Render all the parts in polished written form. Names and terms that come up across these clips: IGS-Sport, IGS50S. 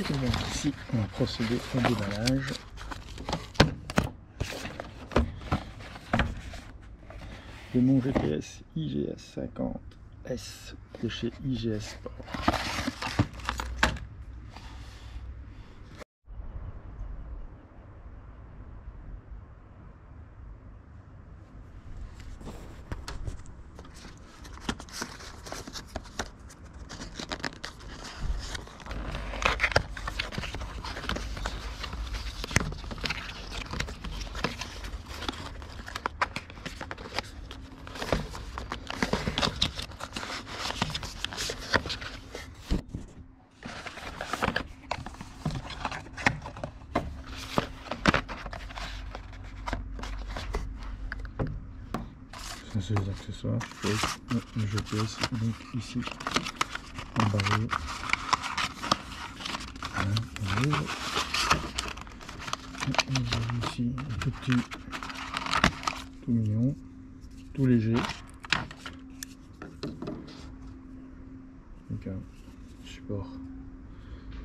Et bien ici, on va procéder au déballage. De mon GPS IGS50S de chez IGS-Sport. C'est les accessoires, je pose le GPS, donc ici emballé, voilà, on ouvre, et on a ici un tout petit, tout mignon, tout léger, donc un support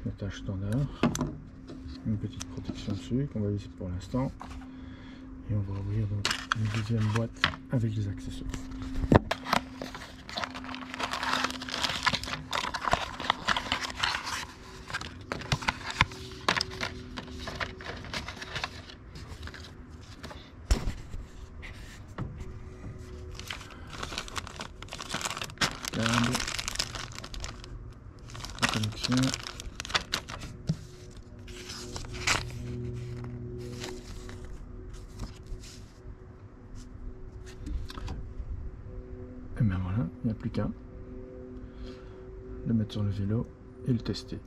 d'attache standard, une petite protection dessus qu'on va laisser pour l'instant. Et on va ouvrir donc une deuxième boîte avec les accessoires. Câble, la connexion. Et ben voilà, il n'y a plus qu'à le mettre sur le vélo et le tester.